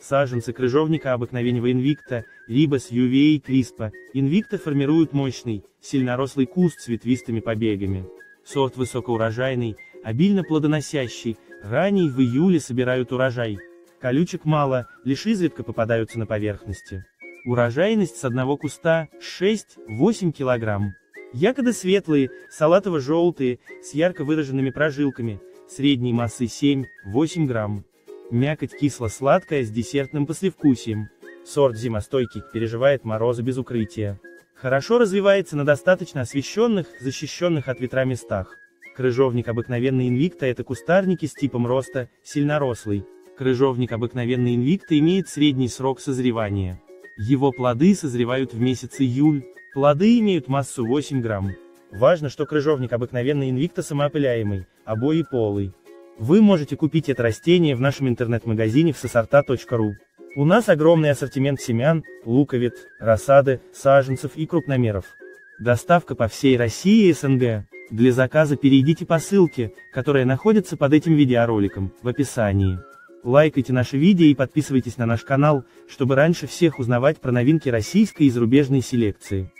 Саженцы крыжовника обыкновенного Invicta, ribes uva-crispa, Invicta формируют мощный, сильнорослый куст с ветвистыми побегами. Сорт высокоурожайный, обильно плодоносящий, ранний в июле собирают урожай. Колючек мало, лишь изредка попадаются на поверхности. Урожайность с одного куста 6-8 кг. Ягоды светлые, салатово-желтые, с ярко выраженными прожилками, средней массы 7-8 грамм. Мякоть кисло-сладкая с десертным послевкусием. Сорт зимостойкий, переживает морозы без укрытия. Хорошо развивается на достаточно освещенных, защищенных от ветра местах. Крыжовник обыкновенный Invicta — это кустарники с типом роста, сильнорослый. Крыжовник обыкновенный Invicta имеет средний срок созревания. Его плоды созревают в месяц июль, плоды имеют массу 8 грамм. Важно, что крыжовник обыкновенный Invicta самоопыляемый, обоеполый. Вы можете купить это растение в нашем интернет-магазине vsesorta.ru. У нас огромный ассортимент семян, луковиц, рассады, саженцев и крупномеров. Доставка по всей России и СНГ. Для заказа перейдите по ссылке, которая находится под этим видеороликом, в описании. Лайкайте наши видео и подписывайтесь на наш канал, чтобы раньше всех узнавать про новинки российской и зарубежной селекции.